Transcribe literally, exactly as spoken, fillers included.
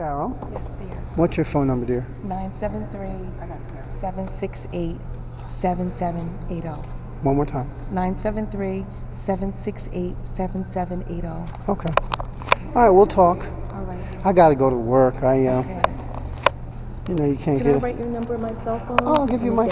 Carol? Yes, dear. What's your phone number, dear? nine seven three, seven six eight, seven seven eight zero. One more time. nine seven three, seven six eight, seven seven eight zero. Okay. All right, we'll talk. All right. I got to go to work. I, uh, okay. You know, you can't Can get I write it. your number on my cell phone? I'll give you my...